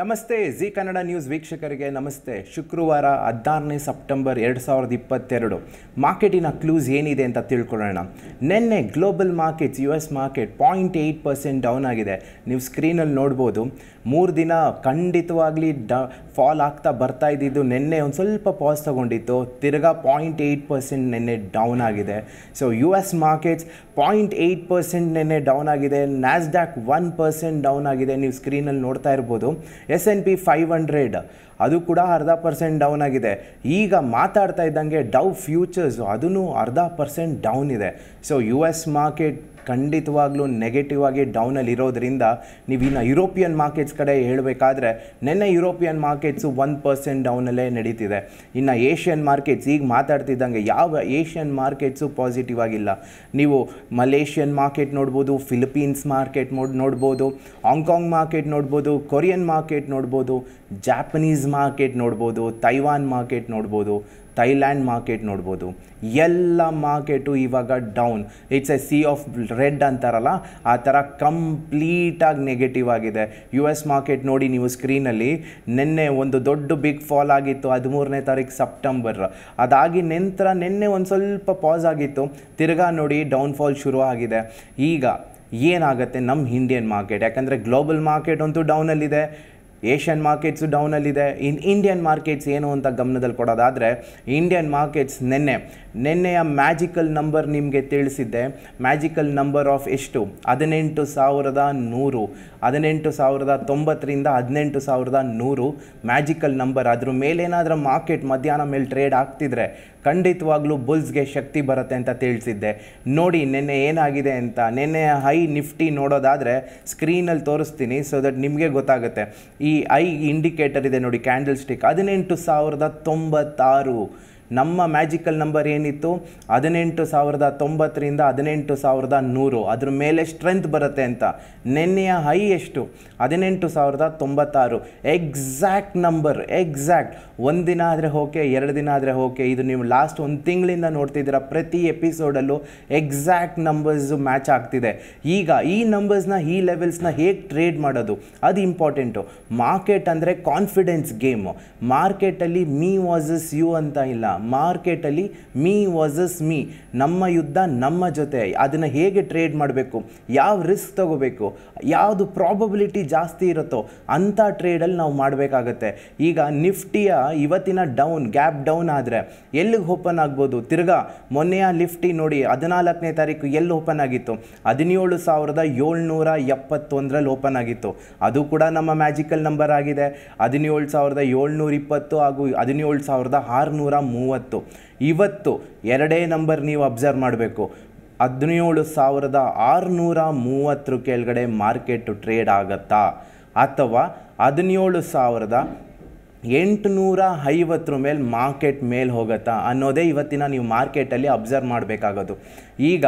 ನಮಸ್ತೆ G Kannada news ವೀಕ್ಷಕರಿಗೆ ನಮಸ್ತೆ. ಶುಕ್ರವಾರ 14 ಸೆಪ್ಟೆಂಬರ್ 2022 ಮಾರ್ಕೆಟಿನ ಕ್ಲೂಸ್ ಏನಿದೆ ಅಂತ ತಿಳ್ಕೊಳ್ಳೋಣ. ನಿನ್ನೆ global markets US market 0.8% down ಆಗಿದೆ. ನೀವು ಸ್ಕ್ರೀನಲ್ಲಿ ನೋಡ್ಬೋದು. 3 ದಿನ ಖಂಡಿತವಾಗ್ಲಿ ಫಾಲ್ ಆಗ್ತಾ ಬರ್ತಾ ಇದ್ದಿದ್ದು ನಿನ್ನೆ ಒಂದು ಸ್ವಲ್ಪ ಪಾಸ್ ತಗೊಂಡಿತ್ತು, ತಿರ್ಗಾ 0.8% ನಿನ್ನೆ ಡೌನ್ ಆಗಿದೆ. ಸೊ US ಮಾರ್ಕೆಟ್ಸ್ 0.8% ನಿನ್ನೆ ಡೌನ್ ಆಗಿದೆ. ನ್ಯಾಸ್ಡ್ಯಾಕ್ 1% ಡೌನ್ ಆಗಿದೆ. ನೀವು ಸ್ಕ್ರೀನಲ್ಲಿ ನೋಡ್ತಾ ಇರ್ಬೋದು. S&P 500 ಅದು ಕೂಡ 0.5% ಡೌನ್ ಆಗಿದೆ. ಈಗ ಮಾತಾಡ್ತಾ ಇದ್ದಂಗೆ ಡೌ ಫ್ಯೂಚರ್ಸ್ ಅದೂ 0.5% ಡೌನ್ ಇದೆ. ಸೊ US ಮಾರ್ಕೆಟ್ ಖಂಡಿತವಾಗ್ಲೂ ನೆಗೆಟಿವ್ ಆಗಿ ಡೌನಲ್ಲಿ ಇರೋದ್ರಿಂದ ನೀವು ಇನ್ನು ಯುರೋಪಿಯನ್ ಮಾರ್ಕೆಟ್ಸ್ ಕಡೆ ಹೇಳಬೇಕಾದ್ರೆ ನಿನ್ನೆ ಯುರೋಪಿಯನ್ ಮಾರ್ಕೆಟ್ಸು 1% ಡೌನಲ್ಲೇ ನಡೀತಿದೆ. ಇನ್ನು ಏಷ್ಯನ್ ಮಾರ್ಕೆಟ್ಸ್ ಈಗ ಮಾತಾಡ್ತಿದ್ದಂಗೆ ಯಾವ ಏಷ್ಯನ್ ಮಾರ್ಕೆಟ್ಸು ಪಾಸಿಟಿವ್ ಆಗಿಲ್ಲ. ನೀವು ಮಲೇಷ್ಯನ್ ಮಾರ್ಕೆಟ್ ನೋಡ್ಬೋದು, ಫಿಲಿಪೀನ್ಸ್ ಮಾರ್ಕೆಟ್ ನೋಡ್ಬೋದು, ಹಾಂಗ್ಕಾಂಗ್ ಮಾರ್ಕೆಟ್ ನೋಡ್ಬೋದು, ಕೊರಿಯನ್ ಮಾರ್ಕೆಟ್ ನೋಡ್ಬೋದು, ಜಾಪನೀಸ್ ಮಾರ್ಕೆಟ್ ನೋಡ್ಬೋದು, ತೈವಾನ್ ಮಾರ್ಕೆಟ್ ನೋಡ್ಬೋದು, ಥೈಲ್ಯಾಂಡ್ ಮಾರ್ಕೆಟ್ ನೋಡ್ಬೋದು. ಎಲ್ಲ ಮಾರ್ಕೆಟು ಇವಾಗ down. It's a sea of red ಅಂತಾರಲ್ಲ, ಆ ಥರ ಕಂಪ್ಲೀಟಾಗಿ ನೆಗೆಟಿವ್ ಆಗಿದೆ. US ಮಾರ್ಕೆಟ್ ನೋಡಿ ನೀವು ಸ್ಕ್ರೀನಲ್ಲಿ. ನಿನ್ನೆ ಒಂದು ದೊಡ್ಡ ಬಿಗ್ ಫಾಲ್ ಆಗಿತ್ತು 13ನೇ ತಾರೀಕು ಸೆಪ್ಟೆಂಬರ್. ಅದಾಗಿ ನಂತರ ನಿನ್ನೆ ಒಂದು ಸ್ವಲ್ಪ ಪಾಸ್ ಆಗಿತ್ತು, ತಿರ್ಗಾ ನೋಡಿ ಡೌನ್ಫಾಲ್ ಶುರು ಆಗಿದೆ. ಈಗ ಏನಾಗುತ್ತೆ ನಮ್ಮ ಇಂಡಿಯನ್ ಮಾರ್ಕೆಟ್? ಯಾಕಂದರೆ ಗ್ಲೋಬಲ್ ಮಾರ್ಕೆಟ್ ಅಂತೂ ಡೌನಲ್ಲಿದೆ, ಏಷ್ಯನ್ ಮಾರ್ಕೆಟ್ಸು ಡೌನಲ್ಲಿದೆ. ಇಂಡಿಯನ್ ಮಾರ್ಕೆಟ್ಸ್ ಏನು ಅಂತ ಗಮನದಲ್ಲಿ ಕೊಡೋದಾದರೆ, ಇಂಡಿಯನ್ ಮಾರ್ಕೆಟ್ಸ್ ನಿನ್ನೆಯ ಮ್ಯಾಜಿಕಲ್ ನಂಬರ್ ನಿಮಗೆ ತಿಳಿಸಿದ್ದೆ. ಮ್ಯಾಜಿಕಲ್ ನಂಬರ್ ಆಫ್ ಎಷ್ಟು? 18,100, 18,090 18,100 ಮ್ಯಾಜಿಕಲ್ ನಂಬರ್. ಅದ್ರ ಮೇಲೇನಾದರೂ ಮಾರ್ಕೆಟ್ ಮಧ್ಯಾಹ್ನ ಮೇಲೆ ಟ್ರೇಡ್ ಆಗ್ತಿದ್ರೆ ಖಂಡಿತವಾಗ್ಲೂ ಬುಲ್ಸ್ಗೆ ಶಕ್ತಿ ಬರುತ್ತೆ ಅಂತ ತಿಳಿಸಿದ್ದೆ. ನೋಡಿ ನಿನ್ನೆ ಏನಾಗಿದೆ ಅಂತ. ನಿನ್ನೆ ಹೈ ನಿಫ್ಟಿ ನೋಡೋದಾದರೆ ಸ್ಕ್ರೀನಲ್ಲಿ ತೋರಿಸ್ತೀನಿ, ಸೊ ದಟ್ ನಿಮಗೆ ಗೊತ್ತಾಗುತ್ತೆ. ಈ ಐ ಇಂಡಿಕೇಟರ್ ಇದೆ ನೋಡಿ, ಕ್ಯಾಂಡಲ್ ಸ್ಟಿಕ್ 18,096. ನಮ್ಮ ಮ್ಯಾಜಿಕಲ್ ನಂಬರ್ ಏನಿತ್ತು? 18,090 18,100. ಅದ್ರ ಮೇಲೆ ಸ್ಟ್ರೆಂತ್ ಬರುತ್ತೆ ಅಂತ. ನಿನ್ನೆಯ ಹೈ ಎಷ್ಟು? 18,096. Exact number, exact. ಒಂದು ದಿನ ಆದರೆ ಓಕೆ, 2 ದಿನ ಆದರೆ ಓಕೆ. ಇದು ನೀವು ಲಾಸ್ಟ್ 1 ತಿಂಗಳಿಂದ ನೋಡ್ತಿದ್ದೀರಾ, ಪ್ರತಿ ಎಪಿಸೋಡಲ್ಲೂ ಎಕ್ಸಾಕ್ಟ್ ನಂಬರ್ಸು ಮ್ಯಾಚ್ ಆಗ್ತಿದೆ. ಈಗ ಈ ನಂಬರ್ಸ್ನ, ಈ ಲೆವೆಲ್ಸ್ನ ಹೇಗೆ ಟ್ರೇಡ್ ಮಾಡೋದು ಅದು ಇಂಪಾರ್ಟೆಂಟು. ಮಾರ್ಕೆಟ್ ಅಂದರೆ ಕಾನ್ಫಿಡೆನ್ಸ್ ಗೇಮು. ಮಾರ್ಕೆಟಲ್ಲಿ ಮೀ ವರ್ಸಸ್ ಯು ಅಂತ ಇಲ್ಲ, ಮಾರ್ಕೆಟಲ್ಲಿ ಮೀ ವರ್ಸಸ್ ಮೀ. ನಮ್ಮ ಯುದ್ಧ ನಮ್ಮ ಜೊತೆ. ಅದನ್ನು ಹೇಗೆ ಟ್ರೇಡ್ ಮಾಡಬೇಕು, ಯಾವ ರಿಸ್ಕ್ ತಗೋಬೇಕು, ಯಾವುದು ಪ್ರಾಬಬಿಲಿಟಿ ಜಾಸ್ತಿ ಇರುತ್ತೋ ಅಂಥ ಟ್ರೇಡಲ್ಲಿ ನಾವು ಮಾಡಬೇಕಾಗತ್ತೆ. ಈಗ ನಿಫ್ಟಿಯ ಇವತ್ತಿನ ಡೌನ್, ಗ್ಯಾಪ್ ಡೌನ್ ಆದರೆ ಎಲ್ಲಿಗೆ ಓಪನ್ ಆಗ್ಬೋದು? ತಿರ್ಗಾ ಮೊನ್ನೆಯ ನಿಫ್ಟಿ ನೋಡಿ 14ನೇ ತಾರೀಕು ಎಲ್ಲಿ ಓಪನ್ ಆಗಿತ್ತು? 17,771 ಓಪನ್ ಆಗಿತ್ತು. ಅದು ಕೂಡ ನಮ್ಮ ಮ್ಯಾಜಿಕಲ್ ನಂಬರ್ ಆಗಿದೆ. 17,720 ಹಾಗೂ 17,630. ಇವತ್ತು 2 ನಂಬರ್ ನೀವು ಅಬ್ಸರ್ವ್ ಮಾಡಬೇಕು. 17,630 ಕೆಳಗಡೆ ಮಾರ್ಕೆಟ್ ಟ್ರೇಡ್ ಆಗತ್ತಾ, ಅಥವಾ 17,850 ಮೇಲೆ ಮಾರ್ಕೆಟ್ ಮೇಲೆ ಹೋಗುತ್ತಾ ಅನ್ನೋದೇ ಇವತ್ತಿನ ನೀವು ಮಾರ್ಕೆಟಲ್ಲಿ ಅಬ್ಸರ್ವ್ ಮಾಡಬೇಕಾಗೋದು. ಈಗ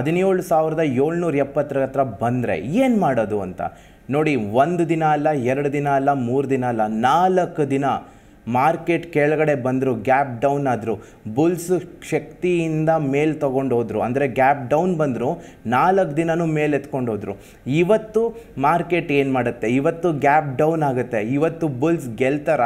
17,770 ಹತ್ರ ಬಂದರೆ ಏನು ಮಾಡೋದು ಅಂತ ನೋಡಿ. 1 ದಿನ ಅಲ್ಲ, 2 ದಿನ ಅಲ್ಲ, 3 ದಿನ ಅಲ್ಲ, 4 ದಿನ ಮಾರ್ಕೆಟ್ ಕೆಳಗಡೆ ಬಂದರು, ಗ್ಯಾಪ್ ಡೌನ್ ಆದರು, ಬುಲ್ಸು ಶಕ್ತಿಯಿಂದ ಮೇಲೆ ತೊಗೊಂಡು ಹೋದರು. ಅಂದರೆ ಗ್ಯಾಪ್ ಡೌನ್ ಬಂದರು, 4 ದಿನವೂ ಮೇಲೆ ಎತ್ಕೊಂಡು ಹೋದರು. ಇವತ್ತು ಮಾರ್ಕೆಟ್ ಏನು ಮಾಡುತ್ತೆ? ಇವತ್ತು ಗ್ಯಾಪ್ ಡೌನ್ ಆಗುತ್ತೆ. ಇವತ್ತು ಬುಲ್ಸ್ ಗೆಲ್ತಾರ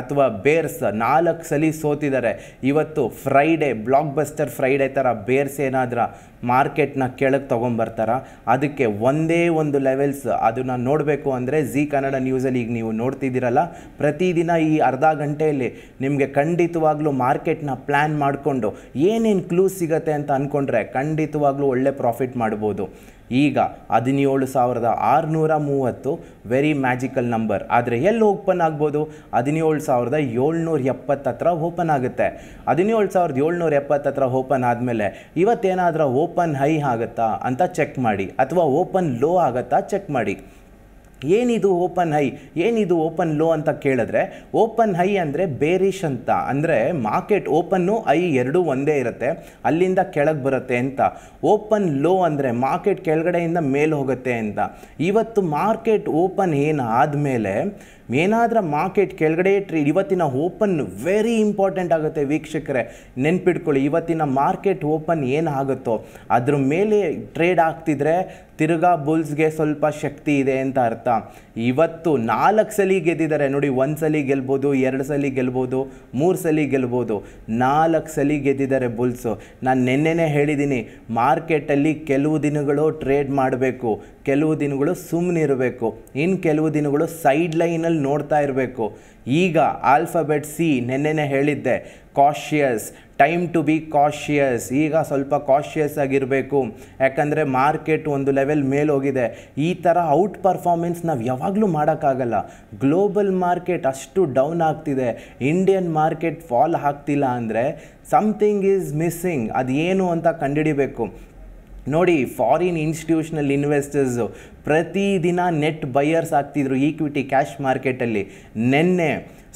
ಅಥವಾ ಬೇರ್ಸ್ 4 ಸಲ ಸೋತಿದ್ದಾರೆ. ಇವತ್ತು ಫ್ರೈಡೇ, ಬ್ಲಾಕ್ ಬಸ್ಟರ್ ಫ್ರೈಡೇ ಥರ ಬೇರ್ಸ್ ಏನಾದರೂ ಮಾರ್ಕೆಟ್ನ ಕೆಳಗೆ ತೊಗೊಂಬರ್ತಾರ? ಅದಕ್ಕೆ ಒಂದೇ ಒಂದು ಲೆವೆಲ್ಸ್, ಅದನ್ನು ನೋಡಬೇಕು. ಅಂದರೆ ಜಿ ಕನ್ನಡ ನ್ಯೂಸಲ್ಲಿ ಈಗ ನೀವು ನೋಡ್ತಿದ್ದೀರಲ್ಲ, ಪ್ರತಿದಿನ ಈ 1/2 ಗಂಟೆಯಲ್ಲಿ ನಿಮಗೆ ಖಂಡಿತವಾಗ್ಲೂ ಮಾರ್ಕೆಟ್ನ ಪ್ಲ್ಯಾನ್ ಮಾಡಿಕೊಂಡು ಏನೇನು ಕ್ಲೂಸ್ ಸಿಗುತ್ತೆ ಅಂತ ಅಂದ್ಕೊಂಡ್ರೆ ಖಂಡಿತವಾಗ್ಲೂ ಒಳ್ಳೆ ಪ್ರಾಫಿಟ್ ಮಾಡ್ಬೋದು. ಈಗ 17,630 ವೆರಿ ಮ್ಯಾಜಿಕಲ್ ನಂಬರ್. ಆದರೆ ಎಲ್ಲಿ ಓಪನ್ ಆಗ್ಬೋದು? 17,770 ಹತ್ರ ಓಪನ್ ಆಗುತ್ತೆ. 17,770 ಹತ್ರ ಓಪನ್ ಆದಮೇಲೆ ಇವತ್ತೇನಾದರೂ ಓಪನ್ ಹೈ ಆಗುತ್ತಾ ಅಂತ ಚೆಕ್ ಮಾಡಿ, ಅಥವಾ ಓಪನ್ ಲೋ ಆಗುತ್ತಾ ಚೆಕ್ ಮಾಡಿ. ಏನಿದು ಓಪನ್ ಹೈ, ಏನಿದು ಓಪನ್ ಲೋ ಅಂತ ಕೇಳಿದ್ರೆ, ಓಪನ್ ಹೈ ಅಂದರೆ ಬೇರಿಷ್ ಅಂತ, ಅಂದರೆ ಮಾರ್ಕೆಟ್ ಓಪನ್ನು ಹೈ ಎರಡೂ ಒಂದೇ ಇರುತ್ತೆ, ಅಲ್ಲಿಂದ ಕೆಳಗೆ ಬರುತ್ತೆ ಅಂತ. ಓಪನ್ ಲೋ ಅಂದರೆ ಮಾರ್ಕೆಟ್ ಕೆಳಗಡೆಯಿಂದ ಮೇಲೆ ಹೋಗುತ್ತೆ ಅಂತ. ಇವತ್ತು ಮಾರ್ಕೆಟ್ ಓಪನ್ ಏನಾದಮೇಲೆ ಏನಾದರೂ ಮಾರ್ಕೆಟ್ ಕೆಳಗಡೆ ಟ್ರೇಡ್ ಇವತ್ತಿನ ಓಪನ್ ವೆರಿ ಇಂಪಾರ್ಟೆಂಟ್ ಆಗುತ್ತೆ ವೀಕ್ಷಕರೇ, ನೆನಪಿಟ್ಕೊಳ್ಳಿ. ಇವತ್ತಿನ ಮಾರ್ಕೆಟ್ ಓಪನ್ ಏನಾಗುತ್ತೋ ಅದರ ಮೇಲೆ ಟ್ರೇಡ್ ಆಗ್ತಿದ್ರೆ ತಿರುಗಾ ಬುಲ್ಸ್ಗೆ ಸ್ವಲ್ಪ ಶಕ್ತಿ ಇದೆ ಅಂತ ಅರ್ಥ. ಇವತ್ತು 4 ಸಲ ಗೆದ್ದಿದ್ದಾರೆ ನೋಡಿ, 1 ಸಲ ಗೆಲ್ಬೋದು, 2 ಸಲ ಗೆಲ್ಬೋದು, 3 ಸಲ ಗೆಲ್ಬೋದು, 4 ಸಲ ಗೆದ್ದಿದ್ದಾರೆ ಬುಲ್ಸು. ನಾನು ನೆನ್ನೆನೇ ಹೇಳಿದ್ದೀನಿ, ಮಾರ್ಕೆಟಲ್ಲಿ ಕೆಲವು ದಿನಗಳು ಟ್ರೇಡ್ ಮಾಡಬೇಕು, ಕೆಲವು ದಿನಗಳು ಸುಮ್ಮನಿರಬೇಕು, ಇನ್ನು ಕೆಲವು ದಿನಗಳು ಸೈಡ್ ಲೈನಲ್ಲಿ ನೋಡ್ತಾ ಇರಬೇಕು. ಈಗ ಆಲ್ಫಾಬೆಟ್ ಸಿ ನೆನ್ನೆನೇ ಹೇಳಿದ್ದೆ, cautious, time to be cautious. ಈಗ ಸ್ವಲ್ಪ ಕಾಶಿಯಸ್ ಆಗಿರಬೇಕು, ಯಾಕಂದರೆ ಮಾರ್ಕೆಟ್ ಒಂದು ಲೆವೆಲ್ ಮೇಲೆ ಹೋಗಿದೆ. ಈ ಥರ ಔಟ್ ಪರ್ಫಾರ್ಮೆನ್ಸ್ ನಾವು ಯಾವಾಗಲೂ ಮಾಡೋಕ್ಕಾಗಲ್ಲ. ಗ್ಲೋಬಲ್ ಮಾರ್ಕೆಟ್ ಅಷ್ಟು ಡೌನ್ ಆಗ್ತಿದೆ, ಇಂಡಿಯನ್ ಮಾರ್ಕೆಟ್ ಫಾಲ್ ಆಗ್ತಿಲ್ಲ ಅಂದರೆ ಸಮಥಿಂಗ್ ಈಸ್ ಮಿಸ್ಸಿಂಗ್. ಅದೇನು ಅಂತ ಕಂಡುಹಿಡಿಬೇಕು. ನೋಡಿ, ಫಾರಿನ್ ಇನ್ಸ್ಟಿಟ್ಯೂಷನಲ್ ಇನ್ವೆಸ್ಟರ್ಸು ಪ್ರತಿದಿನ ನೆಟ್ ಬೈಯರ್ಸ್ ಆಗ್ತಿದ್ರು ಈಕ್ವಿಟಿ ಕ್ಯಾಶ್ ಮಾರ್ಕೆಟಲ್ಲಿ. ನಿನ್ನೆ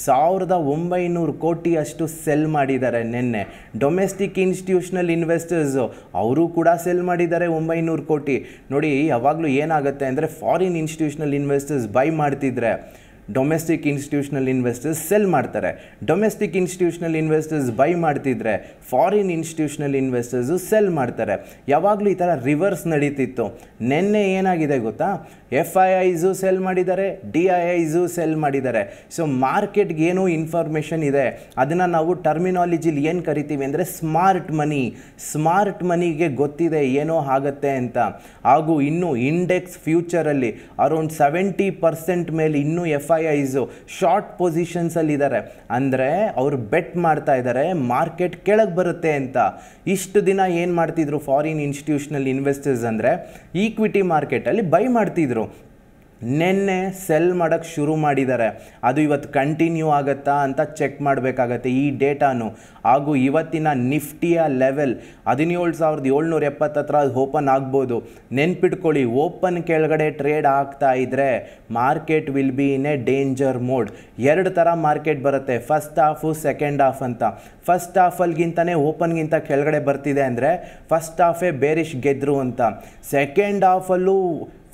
1900 ಕೋಟಿಯಷ್ಟು ಸೆಲ್ ಮಾಡಿದ್ದಾರೆ. ನಿನ್ನೆ ಡೊಮೆಸ್ಟಿಕ್ ಇನ್ಸ್ಟಿಟ್ಯೂಷನಲ್ ಇನ್ವೆಸ್ಟರ್ಸು ಅವರು ಕೂಡ ಸೆಲ್ ಮಾಡಿದ್ದಾರೆ 900 ಕೋಟಿ. ನೋಡಿ, ಯಾವಾಗಲೂ ಏನಾಗುತ್ತೆ ಅಂದರೆ ಫಾರಿನ್ ಇನ್ಸ್ಟಿಟ್ಯೂಷನಲ್ ಇನ್ವೆಸ್ಟರ್ಸ್ ಬೈ ಮಾಡ್ತಿದ್ರೆ ಡೊಮೆಸ್ಟಿಕ್ ಇನ್ಸ್ಟಿಟ್ಯೂಷನಲ್ ಇನ್ವೆಸ್ಟರ್ಸ್ ಸೆಲ್ ಮಾಡ್ತಾರೆ. ಡೊಮೆಸ್ಟಿಕ್ ಇನ್ಸ್ಟಿಟ್ಯೂಷನಲ್ ಇನ್ವೆಸ್ಟರ್ಸ್ ಬೈ ಮಾಡ್ತಿದ್ರೆ ಫಾರಿನ್ ಇನ್ಸ್ಟಿಟ್ಯೂಷನಲ್ ಇನ್ವೆಸ್ಟರ್ಸು ಸೆಲ್ ಮಾಡ್ತಾರೆ. ಯಾವಾಗಲೂ ಈ ಥರ ರಿವರ್ಸ್ ನಡೀತಿತ್ತು. ನಿನ್ನೆ ಏನಾಗಿದೆ ಗೊತ್ತಾ, FIIಸು ಸೆಲ್ ಮಾಡಿದ್ದಾರೆ, DIIಸು ಸೆಲ್ ಮಾಡಿದ್ದಾರೆ. ಸೊ ಮಾರ್ಕೆಟ್ಗೆ ಏನೋ ಇನ್ಫಾರ್ಮೇಷನ್ ಇದೆ, ಅದನ್ನು ನಾವು ಟರ್ಮಿನಾಲಜಿಲಿ ಏನು ಕರಿತೀವಿ ಅಂದರೆ ಸ್ಮಾರ್ಟ್ ಮನಿ. ಸ್ಮಾರ್ಟ್ ಮನಿಗೆ ಗೊತ್ತಿದೆ ಏನೋ ಆಗುತ್ತೆ ಅಂತ. ಹಾಗೂ ಇನ್ನೂ ಇಂಡೆಕ್ಸ್ ಫ್ಯೂಚರಲ್ಲಿ ಅರೌಂಡ್ 70% ಮೇಲೆ ಇನ್ನೂ FIIಸು ಶಾರ್ಟ್ ಪೊಸಿಷನ್ಸಲ್ಲಿದ್ದಾರೆ. ಅಂದರೆ ಅವರು ಬೆಟ್ ಮಾಡ್ತಾ ಇದ್ದಾರೆ ಮಾರ್ಕೆಟ್ ಕೆಳಗೆ ಬರುತ್ತೆ ಅಂತ. ಇಷ್ಟು ದಿನ ಏನು ಮಾಡ್ತಿದ್ರು ಫಾರಿನ್ ಇನ್ಸ್ಟಿಟ್ಯೂಷನಲ್ ಇನ್ವೆಸ್ಟರ್ಸ್ ಅಂದರೆ ಈಕ್ವಿಟಿ ಮಾರ್ಕೆಟಲ್ಲಿ ಬೈ ಮಾಡ್ತಿದ್ರು. ನಿನ್ನೆ ಸೆಲ್ ಮಾಡೋಕ್ಕೆ ಶುರು ಮಾಡಿದ್ದಾರೆ. ಅದು ಇವತ್ತು ಕಂಟಿನ್ಯೂ ಆಗುತ್ತಾ ಅಂತ ಚೆಕ್ ಮಾಡಬೇಕಾಗತ್ತೆ ಈ ಡೇಟಾನು. ಹಾಗೂ ಇವತ್ತಿನ ನಿಫ್ಟಿಯ ಲೆವೆಲ್ 17,770 ಹತ್ರ ಓಪನ್ ಆಗ್ಬೋದು. ನೆನ್ಪಿಟ್ಕೊಳ್ಳಿ, ಓಪನ್ ಕೆಳಗಡೆ ಟ್ರೇಡ್ ಆಗ್ತಾ ಇದ್ದರೆ market will be in a danger mode. 2 ಥರ ಮಾರ್ಕೆಟ್ ಬರುತ್ತೆ, ಫಸ್ಟ್ ಹಾಫು ಸೆಕೆಂಡ್ ಹಾಫ್ ಅಂತ. ಫಸ್ಟ್ ಹಾಫಲ್ಗಿಂತನೇ ಓಪನ್ಗಿಂತ ಕೆಳಗಡೆ ಬರ್ತಿದೆ ಅಂದರೆ ಫಸ್ಟ್ ಹಾಫೇ ಬೇರಿಷ್ ಗೆದ್ರು ಅಂತ. ಸೆಕೆಂಡ್ ಹಾಫಲ್ಲೂ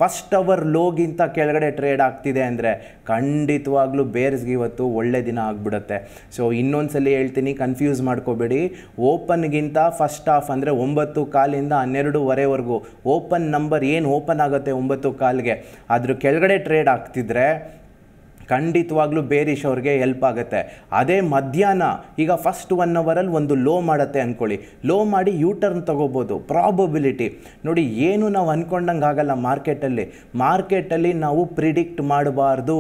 ಫಸ್ಟ್ ಅವರ್ ಲೋಗಿಂತ ಕೆಳಗಡೆ ಟ್ರೇಡ್ ಆಗ್ತಿದೆ ಅಂದರೆ ಖಂಡಿತವಾಗ್ಲೂ ಬೇರ್ಸ್ಗೆ ಇವತ್ತು ಒಳ್ಳೆ ದಿನ ಆಗಿಬಿಡುತ್ತೆ. ಸೊ ಇನ್ನೊಂದು ಸಲ ಹೇಳ್ತೀನಿ, ಕನ್ಫ್ಯೂಸ್ ಮಾಡ್ಕೋಬೇಡಿ. ಓಪನ್ಗಿಂತ ಫಸ್ಟ್ ಹಾಫ್ ಅಂದರೆ 9:15-12:15 ಓಪನ್ ನಂಬರ್ ಏನು ಓಪನ್ ಆಗುತ್ತೆ 9:15, ಅದ್ರ ಕೆಳಗಡೆ ಟ್ರೇಡ್ ಆಗ್ತಿದ್ರೆ ಖಂಡಿತವಾಗ್ಲೂ ಬೇರಿಷ್ ಅವ್ರಿಗೆ ಹೆಲ್ಪ್ ಆಗುತ್ತೆ. ಅದೇ ಮಧ್ಯಾಹ್ನ ಈಗ ಫಸ್ಟ್ 1 ಅವರಲ್ಲಿ ಒಂದು ಲೋ ಮಾಡುತ್ತೆ ಅಂದ್ಕೊಳ್ಳಿ, ಲೋ ಮಾಡಿ ಯು ಟರ್ನ್ ತೊಗೋಬೋದು ಪ್ರಾಬಬಿಲಿಟಿ. ನೋಡಿ, ಏನು ನಾವು ಅಂದ್ಕೊಂಡಂಗೆ ಆಗಲ್ಲ ಮಾರ್ಕೆಟಲ್ಲಿ. ಮಾರ್ಕೆಟಲ್ಲಿ ನಾವು ಪ್ರಿಡಿಕ್ಟ್ ಮಾಡಬಾರ್ದು,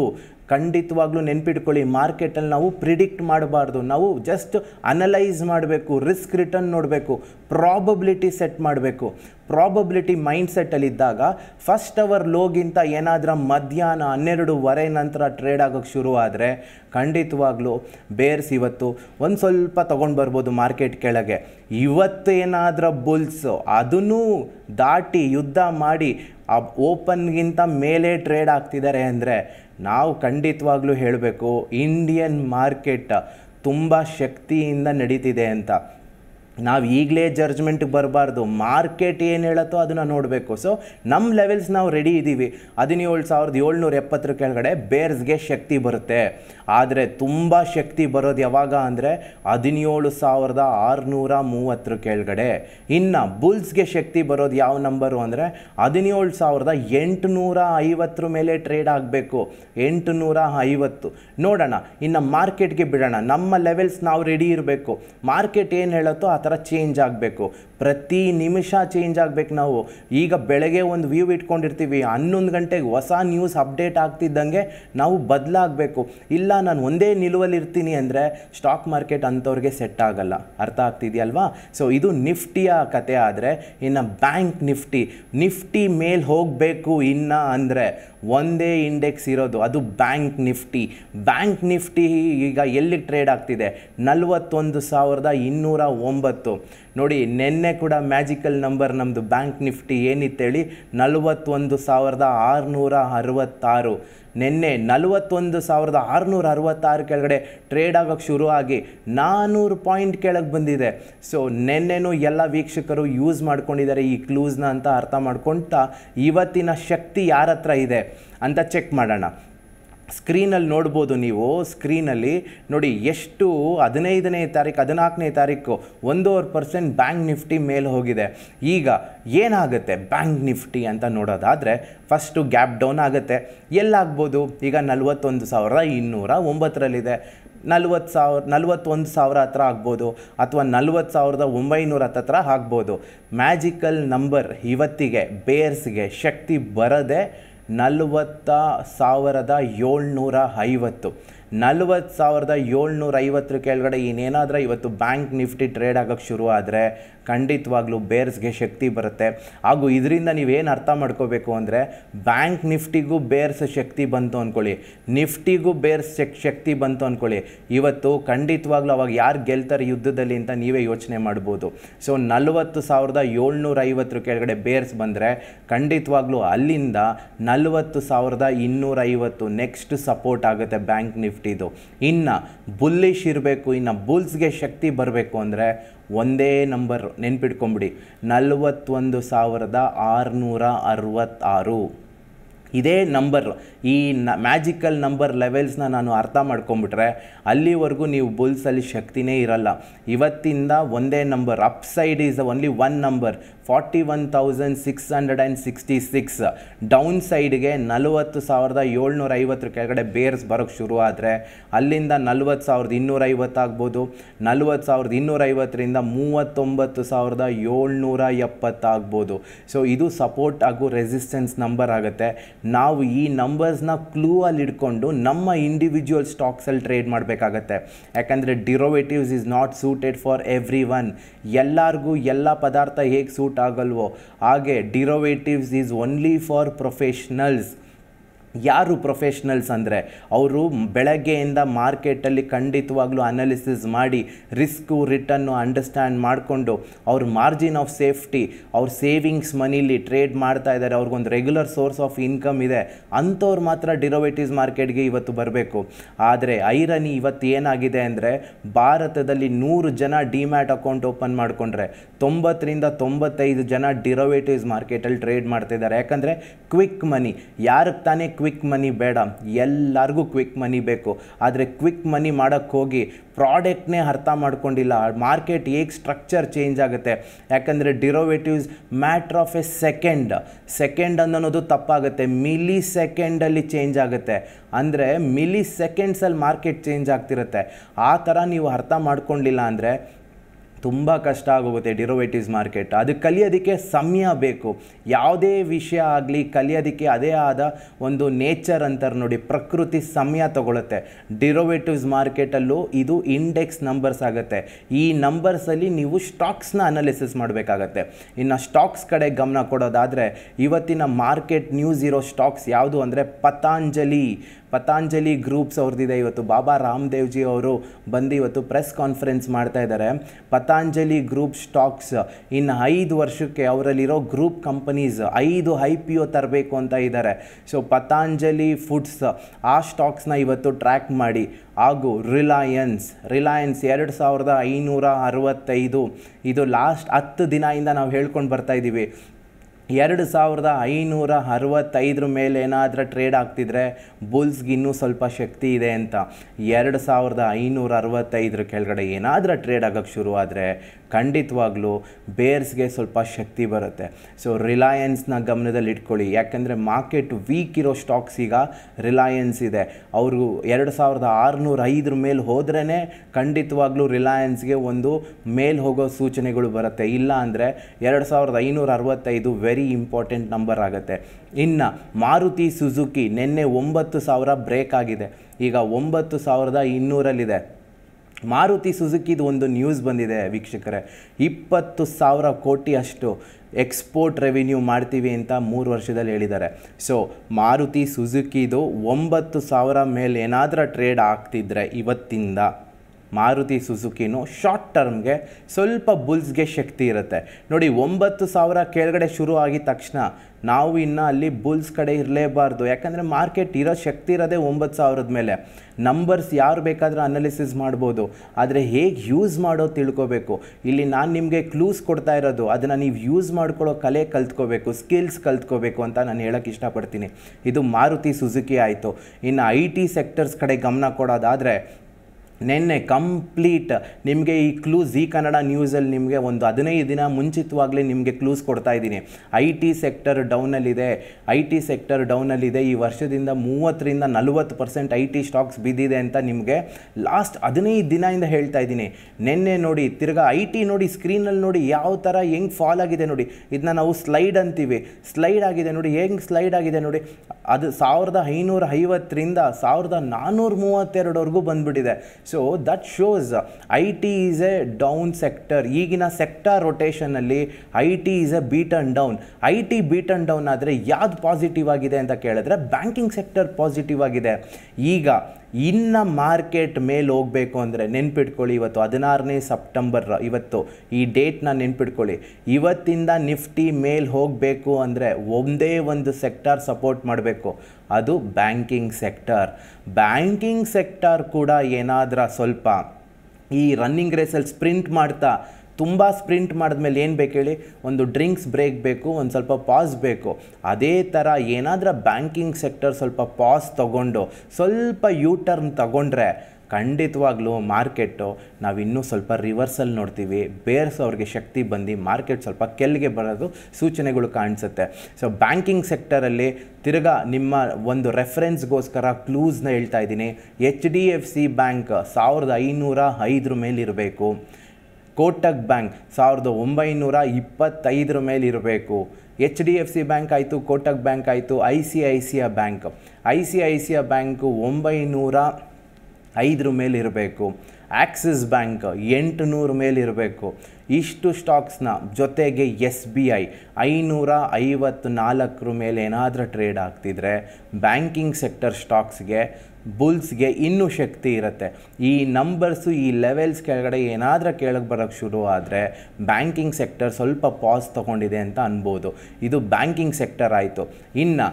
ಖಂಡಿತವಾಗ್ಲೂ ನೆನ್ಪಿಟ್ಕೊಳ್ಳಿ. ಮಾರ್ಕೆಟಲ್ಲಿ ನಾವು ಪ್ರಿಡಿಕ್ಟ್ ಮಾಡಬಾರ್ದು, ನಾವು ಜಸ್ಟ್ ಅನಲೈಸ್ ಮಾಡಬೇಕು, ರಿಸ್ಕ್ ರಿಟರ್ನ್ ನೋಡಬೇಕು, ಪ್ರಾಬಬಿಲಿಟಿ ಸೆಟ್ ಮಾಡಬೇಕು. ಪ್ರಾಬಬಿಲಿಟಿ ಮೈಂಡ್ಸೆಟ್ಟಲ್ಲಿದ್ದಾಗ ಫಸ್ಟ್ ಅವರ್ ಲೋಗಿಂತ ಏನಾದರೂ ಮಧ್ಯಾಹ್ನ 12:30 ನಂತರ ಟ್ರೇಡ್ ಆಗೋಕ್ಕೆ ಶುರುವಾದರೆ ಖಂಡಿತವಾಗ್ಲೂ ಬೇರ್ಸ್ ಇವತ್ತು ಒಂದು ಸ್ವಲ್ಪ ತೊಗೊಂಡು ಬರ್ಬೋದು ಮಾರ್ಕೆಟ್ ಕೆಳಗೆ. ಇವತ್ತೇನಾದರೂ ಬುಲ್ಸು ಅದನ್ನು ದಾಟಿ ಯುದ್ಧ ಮಾಡಿ ಆ ಓಪನ್ಗಿಂತ ಮೇಲೆ ಟ್ರೇಡ್ ಆಗ್ತಿದ್ದಾರೆ ಅಂದರೆ ನಾವು ಖಂಡಿತವಾಗ್ಲೂ ಹೇಳಬೇಕು ಇಂಡಿಯನ್ ಮಾರ್ಕೆಟ್ ತುಂಬ ಶಕ್ತಿಯಿಂದ ನಡೀತಿದೆ ಅಂತ. ನಾವು ಈಗಲೇ ಜಡ್ಜ್ಮೆಂಟ್ಗೆ ಬರಬಾರ್ದು, ಮಾರ್ಕೆಟ್ ಏನು ಹೇಳುತ್ತೋ ಅದನ್ನು ನೋಡಬೇಕು. ಸೊ ನಮ್ಮ ಲೆವೆಲ್ಸ್ ನಾವು ರೆಡಿ ಇದ್ದೀವಿ. 17,770 ಕೆಳಗಡೆ ಬೇರ್ಸ್ಗೆ ಶಕ್ತಿ ಬರುತ್ತೆ. ಆದರೆ ತುಂಬ ಶಕ್ತಿ ಬರೋದು ಯಾವಾಗ ಅಂದರೆ 17,630 ಕೆಳಗಡೆ. ಇನ್ನು ಬುಲ್ಸ್ಗೆ ಶಕ್ತಿ ಬರೋದು ಯಾವ ನಂಬರು ಅಂದರೆ 17,850 ಮೇಲೆ ಟ್ರೇಡ್ ಆಗಬೇಕು. 850 ನೋಡೋಣ, ಇನ್ನು ಮಾರ್ಕೆಟ್ಗೆ ಬಿಡೋಣ. ನಮ್ಮ ಲೆವೆಲ್ಸ್ ನಾವು ರೆಡಿ ಇರಬೇಕು. ಮಾರ್ಕೆಟ್ ಏನು ಹೇಳುತ್ತೋ ಆ ಥರ ಚೇಂಜ್ ಆಗಬೇಕು, ಪ್ರತಿ ನಿಮಿಷ ಚೇಂಜ್ ಆಗಬೇಕು. ನಾವು ಈಗ ಬೆಳಗ್ಗೆ ಒಂದು ವ್ಯೂ ಇಟ್ಕೊಂಡಿರ್ತೀವಿ, 11 ಗಂಟೆಗೆ ಹೊಸ ನ್ಯೂಸ್ ಅಪ್ಡೇಟ್ ಆಗ್ತಿದ್ದಂಗೆ ನಾವು ಬದಲಾಗಬೇಕು. ಇಲ್ಲ, ನಾನು ಒಂದೇ ನಿಲುವಲ್ಲಿ ಇರ್ತೀನಿ ಅಂದರೆ ಸ್ಟಾಕ್ ಮಾರ್ಕೆಟ್ ಅಂಥವ್ರಿಗೆ ಸೆಟ್ ಆಗಲ್ಲ. ಅರ್ಥ ಆಗ್ತಿದೆಯಲ್ವಾ? ಸೊ ಇದು ನಿಫ್ಟಿಯ ಕತೆ. ಆದರೆ ಇನ್ನು ಬ್ಯಾಂಕ್ ನಿಫ್ಟಿ, ನಿಫ್ಟಿ ಮೇಲೆ ಹೋಗಬೇಕು ಇನ್ನು ಅಂದರೆ ಒಂದೇ ಇಂಡೆಕ್ಸ್ ಇರೋದು, ಅದು ಬ್ಯಾಂಕ್ ನಿಫ್ಟಿ. ಬ್ಯಾಂಕ್ ನಿಫ್ಟಿ ಈಗ ಎಲ್ಲಿ ಟ್ರೇಡ್ ಆಗ್ತಿದೆ? 41,209. ನೋಡಿ, ನಿನ್ನೆ ಕೂಡ ಮ್ಯಾಜಿಕಲ್ ನಂಬರ್ ನಮ್ಮದು ಬ್ಯಾಂಕ್ ನಿಫ್ಟಿ ಏನಿತ್ತೇಳಿ 41,666. ನಿನ್ನೆ 41,666 ಕೆಳಗಡೆ ಟ್ರೇಡ್ ಆಗೋಕ್ಕೆ ಶುರು ಆಗಿ 400 ಪಾಯಿಂಟ್ ಕೆಳಗೆ ಬಂದಿದೆ. ಸೊ ನಿನ್ನೆನೂ ಎಲ್ಲ ವೀಕ್ಷಕರು ಯೂಸ್ ಮಾಡ್ಕೊಂಡಿದ್ದಾರೆ ಈ ಕ್ಲೂಸ್ನ ಅಂತ ಅರ್ಥ ಮಾಡ್ಕೊಳ್ತಾ ಇವತ್ತಿನ ಶಕ್ತಿ ಯಾರ ಹತ್ರ ಇದೆ ಅಂತ ಚೆಕ್ ಮಾಡೋಣ. ಸ್ಕ್ರೀನಲ್ಲಿ ನೋಡಬಹುದು ನೀವು ಸ್ಕ್ರೀನಲ್ಲಿ ನೋಡಿ ಎಷ್ಟು 15ನೇ ತಾರೀಕು 14ನೇ ತಾರೀಕು 1.5% ಬ್ಯಾಂಕ್ ನಿಫ್ಟಿ ಮೇಲೆ ಹೋಗಿದೆ. ಈಗ ಏನಾಗುತ್ತೆ ಬ್ಯಾಂಕ್ ನಿಫ್ಟಿ ಅಂತ ನೋಡೋದಾದರೆ ಫಸ್ಟು ಗ್ಯಾಪ್ ಡೌನ್ ಆಗುತ್ತೆ. ಎಲ್ಲಾಗ್ಬೋದು ಈಗ 41,209ರಲ್ಲಿದೆ 41,000 ಹತ್ರ ಆಗ್ಬೋದು ಅಥವಾ 40,900 ಹತ್ರ ಆಗ್ಬೋದು. ಮ್ಯಾಜಿಕಲ್ ನಂಬರ್ ಇವತ್ತಿಗೆ ಬೇರ್ಸ್ಗೆ ಶಕ್ತಿ ಬರದೆ 40,750 40,750 ಕೆಳಗಡೆ ಇನ್ನೇನಾದರೂ ಇವತ್ತು ಬ್ಯಾಂಕ್ ನಿಫ್ಟಿ ಟ್ರೇಡ್ ಆಗೋಕ್ಕೆ ಶುರು ಆದರೆ ಖಂಡಿತವಾಗ್ಲೂ ಬೇರ್ಸ್ಗೆ ಶಕ್ತಿ ಬರುತ್ತೆ. ಹಾಗೂ ಇದರಿಂದ ನೀವೇನು ಅರ್ಥ ಮಾಡ್ಕೋಬೇಕು ಅಂದರೆ ಬ್ಯಾಂಕ್ ನಿಫ್ಟಿಗೂ ಬೇರ್ಸ್ ಶಕ್ತಿ ಬಂತು ಅಂದ್ಕೊಳ್ಳಿ, ನಿಫ್ಟಿಗೂ ಬೇರ್ಸ್ ಶಕ್ತಿ ಬಂತು ಅಂದ್ಕೊಳ್ಳಿ, ಇವತ್ತು ಖಂಡಿತವಾಗ್ಲೂ ಅವಾಗ ಯಾರು ಗೆಲ್ತಾರೆ ಯುದ್ಧದಲ್ಲಿ ಅಂತ ನೀವೇ ಯೋಚನೆ ಮಾಡ್ಬೋದು. ಸೊ 40,750 ಕೆಳಗಡೆ ಬೇರ್ಸ್ ಬಂದರೆ ಖಂಡಿತವಾಗ್ಲೂ ಅಲ್ಲಿಂದ 40,250 ನೆಕ್ಸ್ಟ್ ಸಪೋರ್ಟ್ ಆಗುತ್ತೆ ಬ್ಯಾಂಕ್ ನಿಫ್ಟಿದು. ಇನ್ನು ಬುಲ್ಲಿಶ್ ಇರಬೇಕು, ಇನ್ನು ಬುಲ್ಸ್ಗೆ ಶಕ್ತಿ ಬರಬೇಕು ಅಂದರೆ ಒಂದೇ ನಂಬರ್ ನೆನ್ಪಿಟ್ಕೊಂಬಿಡಿ 41,666. ಇದೇ ನಂಬರ್ ಈ ಮ್ಯಾಜಿಕಲ್ ನಂಬರ್ ಲೆವೆಲ್ಸ್ನ ನಾನು ಅರ್ಥ ಮಾಡ್ಕೊಂಬಿಟ್ರೆ ಅಲ್ಲಿವರೆಗೂ ನೀವು ಬುಲ್ಸಲ್ಲಿ ಶಕ್ತಿನೇ ಇರಲ್ಲ. ಇವತ್ತಿಂದ ಒಂದೇ number upside is only one number 41,666. Down ಸೈಡ್ಗೆ 40,750 ಕೆಳಗಡೆ ಬೇರ್ಸ್ ಬರೋಕ್ಕೆ ಶುರು ಆದರೆ ಅಲ್ಲಿಂದ 40,250 ಆಗ್ಬೋದು, 40,250ರಿಂದ 39,770 ಆಗ್ಬೋದು. ಸೊ ಇದು ಸಪೋರ್ಟ್ ಹಾಗೂ ರೆಸಿಸ್ಟೆನ್ಸ್ ನಂಬರ್ ಆಗುತ್ತೆ. ನಾವು ಈ ನಂಬರ್ಸ್ನ ಕ್ಲೂ ಅಲ್ಲಿ ಇಟ್ಕೊಂಡು ನಮ್ಮ ಇಂಡಿವಿಜುವಲ್ ಸ್ಟಾಕ್ಸಲ್ಲಿ ಟ್ರೇಡ್ ಮಾಡಬೇಕಾಗತ್ತೆ. ಯಾಕಂದರೆ derivatives is not suited for everyone. ಎಲ್ಲರಿಗೂ ಎಲ್ಲ ಪದಾರ್ಥ ಹೇಗೆ ಸೂಟ್ ಆಗಲ್ವೋ ಹಾಗೆ derivatives is only for professionals. ಯಾರು ಪ್ರೊಫೆಷ್ನಲ್ಸ್ ಅಂದರೆ ಅವರು ಬೆಳಗ್ಗೆಯಿಂದ ಮಾರ್ಕೆಟಲ್ಲಿ ಖಂಡಿತವಾಗ್ಲೂ ಅನಾಲಿಸಿಸ್ ಮಾಡಿ ರಿಸ್ಕು ರಿಟರ್ನು ಅಂಡರ್ಸ್ಟ್ಯಾಂಡ್ ಮಾಡಿಕೊಂಡು ಅವ್ರ ಮಾರ್ಜಿನ್ ಆಫ್ ಸೇಫ್ಟಿ ಅವ್ರ ಸೇವಿಂಗ್ಸ್ ಮನಿಲಿ ಟ್ರೇಡ್ ಮಾಡ್ತಾ ಇದ್ದಾರೆ, ಅವ್ರಿಗೊಂದು ರೆಗ್ಯುಲರ್ ಸೋರ್ಸ್ ಆಫ್ ಇನ್ಕಮ್ ಇದೆ ಅಂಥವ್ರು ಮಾತ್ರ ಡಿರೋವೇಟಿವ್ಸ್ ಮಾರ್ಕೆಟ್ಗೆ ಇವತ್ತು ಬರಬೇಕು. ಆದರೆ ಐರನಿ ಇವತ್ತು ಏನಾಗಿದೆ ಅಂದರೆ ಭಾರತದಲ್ಲಿ 100 ಜನ ಡಿಮ್ಯಾಟ್ ಅಕೌಂಟ್ ಓಪನ್ ಮಾಡಿಕೊಂಡ್ರೆ 90 ರಿಂದ 95 ಜನ ಡಿರೋವೇಟಿವ್ಸ್ ಮಾರ್ಕೆಟಲ್ಲಿ ಟ್ರೇಡ್ ಮಾಡ್ತಿದ್ದಾರೆ. ಯಾಕಂದರೆ ಕ್ವಿಕ್ ಮನಿ, ಯಾರಿಗೆ ತಾನೇ ಕ್ವಿಕ್ ಮನಿ ಬೇಡ, ಎಲ್ಲರಿಗೂ ಕ್ವಿಕ್ ಮನಿ ಬೇಕು. ಆದರೆ ಕ್ವಿಕ್ ಮನಿ ಮಾಡೋಕ್ಕೆ ಹೋಗಿ ಪ್ರಾಡಕ್ಟ್ನೇ ಅರ್ಥ ಮಾಡ್ಕೊಂಡಿಲ್ಲ, ಮಾರ್ಕೆಟ್ ಹೇಗೆ ಸ್ಟ್ರಕ್ಚರ್ ಚೇಂಜ್ ಆಗುತ್ತೆ. ಯಾಕಂದರೆ derivatives matter of a second ಅನ್ನೋದು ತಪ್ಪಾಗುತ್ತೆ, ಮಿಲಿ ಸೆಕೆಂಡಲ್ಲಿ ಚೇಂಜ್ ಆಗುತ್ತೆ. ಅಂದರೆ ಮಿಲಿ ಸೆಕೆಂಡ್ಸಲ್ಲಿ ಮಾರ್ಕೆಟ್ ಚೇಂಜ್ ಆಗ್ತಿರುತ್ತೆ. ಆ ಥರ ನೀವು ಅರ್ಥ ಮಾಡ್ಕೊಂಡಿಲ್ಲ ಅಂದರೆ ತುಂಬ ಕಷ್ಟ ಆಗೋಗುತ್ತೆ ಡಿರೋವೇಟಿವ್ಸ್ ಮಾರ್ಕೆಟ್. ಅದು ಕಲಿಯೋದಕ್ಕೆ ಸಮಯ ಬೇಕು. ಯಾವುದೇ ವಿಷಯ ಆಗಲಿ ಕಲಿಯೋದಕ್ಕೆ ಅದೇ ಆದ ಒಂದು ನೇಚರ್ ಅಂತಾರೆ ನೋಡಿ, ಪ್ರಕೃತಿ ಸಮಯ ತಗೊಳುತ್ತೆ. ಡಿರೋವೇಟಿವ್ಸ್ ಮಾರ್ಕೆಟಲ್ಲೂ ಇದು ಇಂಡೆಕ್ಸ್ ನಂಬರ್ಸ್ ಆಗುತ್ತೆ. ಈ ನಂಬರ್ಸಲ್ಲಿ ನೀವು ಸ್ಟಾಕ್ಸ್ನ ಅನಾಲಿಸಿಸ್ ಮಾಡಬೇಕಾಗತ್ತೆ. ಇನ್ನು ಸ್ಟಾಕ್ಸ್ ಕಡೆ ಗಮನ ಕೊಡೋದಾದರೆ ಇವತ್ತಿನ ಮಾರ್ಕೆಟ್ ನ್ಯೂಸ್ ಇರೋ ಸ್ಟಾಕ್ಸ್ ಯಾವುದು ಅಂದರೆ ಪತಾಂಜಲಿ ಗ್ರೂಪ್ಸ್ ಅವ್ರದ್ದಿದೆ. ಇವತ್ತು ಬಾಬಾ ರಾಮದೇವ್ಜಿ ಅವರು ಬಂದು ಇವತ್ತು ಪ್ರೆಸ್ ಕಾನ್ಫರೆನ್ಸ್ ಮಾಡ್ತಾ ಇದ್ದಾರೆ. ಪತಾಂಜಲಿ ಗ್ರೂಪ್ ಸ್ಟಾಕ್ಸ್ ಇನ್ನು 5 ವರ್ಷಕ್ಕೆ ಅವರಲ್ಲಿರೋ ಗ್ರೂಪ್ ಕಂಪನೀಸ್ 5 IPO ತರಬೇಕು ಅಂತ ಇದ್ದಾರೆ. ಸೊ ಪತಾಂಜಲಿ ಫುಡ್ಸ್ ಆ ಸ್ಟಾಕ್ಸ್ನ ಇವತ್ತು ಟ್ರ್ಯಾಕ್ ಮಾಡಿ. ಹಾಗೂ ರಿಲಯನ್ಸ್ 2,565 ಇದು ಲಾಸ್ಟ್ 10 ದಿನದಿಂದ ನಾವು ಹೇಳ್ಕೊಂಡು ಬರ್ತಾಯಿದ್ದೀವಿ. 2,565 ಮೇಲೆ ಏನಾದರೂ ಟ್ರೇಡ್ ಆಗ್ತಿದ್ರೆ ಬುಲ್ಸ್ಗೆ ಇನ್ನೂ ಸ್ವಲ್ಪ ಶಕ್ತಿ ಇದೆ ಅಂತ. 2,565 ಕೆಳಗಡೆ ಏನಾದರೂ ಟ್ರೇಡ್ ಆಗೋಕ್ಕೆ ಶುರು ಆದರೆ ಖಂಡಿತವಾಗ್ಲೂ ಬೇರ್ಸ್ಗೆ ಸ್ವಲ್ಪ ಶಕ್ತಿ ಬರುತ್ತೆ. ಸೊ ರಿಲಯನ್ಸ್ನ ಗಮನದಲ್ಲಿ ಇಟ್ಕೊಳ್ಳಿ. ಯಾಕೆಂದರೆ ಮಾರ್ಕೆಟ್ ವೀಕ್ ಇರೋ ಸ್ಟಾಕ್ಸ್ ಈಗ ರಿಲಯನ್ಸ್ ಇದೆ. ಅವರು 2,605 ಮೇಲೆ ಹೋದ್ರೇ ಖಂಡಿತವಾಗ್ಲೂ ರಿಲಯನ್ಸ್ಗೆ ಒಂದು ಮೇಲೆ ಹೋಗೋ ಸೂಚನೆಗಳು ಬರುತ್ತೆ. ಇಲ್ಲ ಅಂದರೆ 2,565 ವೆರಿ ಇಂಪಾರ್ಟೆಂಟ್ ನಂಬರ್ ಆಗುತ್ತೆ. ಇನ್ನು ಮಾರುತಿ ಸುಜುಕಿ ನಿನ್ನೆ 9,000 ಬ್ರೇಕ್ ಆಗಿದೆ, ಈಗ 9,200ರಲ್ಲಿದೆ. ಮಾರುತಿ ಸುಜುಕಿದು ಒಂದು ನ್ಯೂಸ್ ಬಂದಿದೆ ವೀಕ್ಷಕರೇ, 20,000 ಕೋಟಿ ಅಷ್ಟು ಎಕ್ಸ್ಪೋರ್ಟ್ ರೆವಿನ್ಯೂ ಮಾಡ್ತೀವಿ ಅಂತ 3 ವರ್ಷದಲ್ಲಿ ಹೇಳಿದ್ದಾರೆ. ಸೊ ಮಾರುತಿ ಸುಜುಕಿದು 9,000 ಮೇಲೆ ಏನಾದರೂ ಟ್ರೇಡ್ ಆಗ್ತಿದ್ರೆ ಇವತ್ತಿಂದ ಮಾರುತಿ ಸುಜುಕಿನು ಶಾರ್ಟ್ ಟರ್ಮ್ಗೆ ಸ್ವಲ್ಪ ಬುಲ್ಸ್ಗೆ ಶಕ್ತಿ ಇರುತ್ತೆ ನೋಡಿ 9000 ಕೆಳಗಡೆ ಶುರು ಆಗಿದ ತಕ್ಷಣ ನಾವು ಇನ್ನು ಅಲ್ಲಿ ಬುಲ್ಸ್ ಕಡೆ ಇರಲೇಬಾರದು ಯಾಕಂದರೆ ಮಾರ್ಕೆಟ್ ಇರೋ ಶಕ್ತಿ ಇರೋದೇ 9000 ಮೇಲೆ ನಂಬರ್ಸ್ ಯಾರು ಬೇಕಾದರೂ ಅನಾಲಿಸಿಸ್ ಮಾಡಬಹುದು ಆದರೆ ಹೇಗೆ ಯೂಸ್ ಮಾಡೋ ತಿಳ್ಕೋಬೇಕು ಇಲ್ಲಿ ನಾನು ನಿಮಗೆ ಕ್ಲೂಸ್ ಕೊಡ್ತಾ ಇರೋದು ಅದನ್ನ ನೀವು ಯೂಸ್ ಮಾಡ್ಕೊಳ್ಳೋ ಕಲೆ ಕಲ್ತ್ಕೋಬೇಕು ಸ್ಕಿಲ್ಸ್ ಕಲ್ತ್ಕೋಬೇಕು ಅಂತ ನಾನು ಹೇಳೋಕೆ ಇಷ್ಟ ಪಡ್ತೀನಿ ಇದು ಮಾರುತಿ ಸುಜುಕಿ ಆಯಿತು ಇನ್ನು ಐಟಿ ಸೆಕ್ಟರ್ಸ್ ಕಡೆ ಗಮನ ಕೊಡೋದಾದ್ರೆ नेन्ने कंप्लीट निम्गे ई क्लूज ई कन्नड न्यूज़ अल्ली निम्गे ओंदु 15 दिन मुंचितवागले निम्गे क्लूज कोड्ता इदीनि आईटी सेक्टर डाउन अल्ली इदे आईटी सेक्टर डाउन अल्ली इदे ई वर्षदिंद 30 रिंद 40% आईटी स्टॉक्स बिद्दिदे अंत निम्गे लास्ट 15 दिनदिंद हेळ्ता इदीनि नेन्ने नोडि तिरगा आईटी नोडि स्क्रीन अल्ली नोडि याव तर हेंग फॉल आगिदे नोडि इदन्न नावु स्लाइड अंतीवि स्लाइड आगिदे नोडि हेंग स्लाइड आगिदे नोडि अदु 1550 रिंद 1432 वरेगू बंदबिट्टिदे So that shows IT is a down sector. ಈಗಿನ ಸೆಕ್ಟರ್ rotation ಅಲ್ಲಿ IT is a beaten down. IT beaten down ಆದರೆ ಯಾವುದು ಪಾಸಿಟಿವ್ ಆಗಿದೆ ಅಂತ ಕೇಳಿದ್ರೆ ಬ್ಯಾಂಕಿಂಗ್ ಸೆಕ್ಟರ್ ಪಾಸಿಟಿವ್ ಆಗಿದೆ. ಈಗ ಇನ್ನ ಮಾರ್ಕೆಟ್ ಮೇಲೆ ಹೋಗಬೇಕು ಅಂದರೆ ನೆನಪಿಟ್ಕೊಳ್ಳಿ ಇವತ್ತು 16ನೇ ಸೆಪ್ಟೆಂಬರ್ ಇವತ್ತು ಈ ಡೇಟ್ ನ ನೆನಪಿಟ್ಕೊಳ್ಳಿ ಇವತ್ತಿಂದ ನಿಫ್ಟಿ ಮೇಲೆ ಹೋಗಬೇಕು ಅಂದರೆ ಒಂದೇ ಒಂದು ಸೆಕ್ಟರ್ ಸಪೋರ್ಟ್ ಮಾಡಬೇಕು ಅದು ಬ್ಯಾಂಕಿಂಗ್ ಸೆಕ್ಟರ್ ಕೂಡ ಏನಾದರೂ ಸ್ವಲ್ಪ ಈ ರನ್ನಿಂಗ್ ರೇಸಲ್ಲಿ ಸ್ಪ್ರಿಂಟ್ ಮಾಡ್ತಾ ತುಂಬ ಸ್ಪ್ರಿಂಟ್ ಮಾಡಿದ ಮೇಲೆ ಏನು ಬೇಕು ಹೇಳಿ ಒಂದು ಡ್ರಿಂಕ್ಸ್ ಬ್ರೇಕ್ ಬೇಕು ಒಂದು ಸ್ವಲ್ಪ ಪಾಸ್ ಬೇಕು ಅದೇ ಥರ ಏನಾದರೂ ಬ್ಯಾಂಕಿಂಗ್ ಸೆಕ್ಟರ್ ಸ್ವಲ್ಪ ಪಾಸ್ ತಗೊಂಡು ಸ್ವಲ್ಪ ಯೂ ಟರ್ನ್ ತಗೊಂಡ್ರೆ ಖಂಡಿತವಾಗ್ಲೂ ಮಾರ್ಕೆಟು ನಾವು ಇನ್ನೂ ಸ್ವಲ್ಪ ರಿವರ್ಸಲ್ ನೋಡ್ತೀವಿ ಬೇರ್ಸ್ ಅವರಿಗೆ ಶಕ್ತಿ ಬಂದು ಮಾರ್ಕೆಟ್ ಸ್ವಲ್ಪ ಕೆಳಗೆ ಬರೋದು ಸೂಚನೆಗಳು ಕಾಣಿಸುತ್ತೆ ಸೊ ಬ್ಯಾಂಕಿಂಗ್ ಸೆಕ್ಟರಲ್ಲಿ ತಿರ್ಗಾ ನಿಮ್ಮ ಒಂದು ರೆಫರೆನ್ಸ್ಗೋಸ್ಕರ ಕ್ಲೂಸ್ನ ಹೇಳ್ತಾ ಇದ್ದೀನಿ HDFC ಬ್ಯಾಂಕ್ 1505 ಮೇಲಿರಬೇಕು ಕೋಟಕ್ ಬ್ಯಾಂಕ್ 1925 ಮೇಲಿರಬೇಕು HDFC ಬ್ಯಾಂಕ್ ಆಯಿತು ಕೋಟಕ್ ಬ್ಯಾಂಕ್ ಆಯಿತು ICICI ಬ್ಯಾಂಕು 905 ಮೇಲಿರಬೇಕು ಆಕ್ಸಿಸ್ ಬ್ಯಾಂಕ್ 800 ಮೇಲಿರಬೇಕು ಇಷ್ಟು ಸ್ಟಾಕ್ಸ್ನ ಜೊತೆಗೆ SBI 554 ಮೇಲೆ ಏನಾದರೂ ಟ್ರೇಡ್ ಆಗ್ತಿದ್ರೆ ಬ್ಯಾಂಕಿಂಗ್ ಸೆಕ್ಟರ್ ಸ್ಟಾಕ್ಸ್ಗೆ ಬುಲ್ಸ್ಗೆ ಇನ್ನೂ ಶಕ್ತಿ ಇರುತ್ತೆ ಈ ನಂಬರ್ಸು ಈ ಲೆವೆಲ್ಸ್ ಕೆಳಗಡೆ ಏನಾದರೂ ಕೆಳಗೆ ಬರೋಕ್ಕೆ ಶುರು ಆದರೆ ಬ್ಯಾಂಕಿಂಗ್ ಸೆಕ್ಟರ್ ಸ್ವಲ್ಪ ಪಾಸ್ ತಗೊಂಡಿದೆ ಅಂತ ಅನ್ಬೋದು ಇದು ಬ್ಯಾಂಕಿಂಗ್ ಸೆಕ್ಟರ್ ಆಯಿತು ಇನ್ನು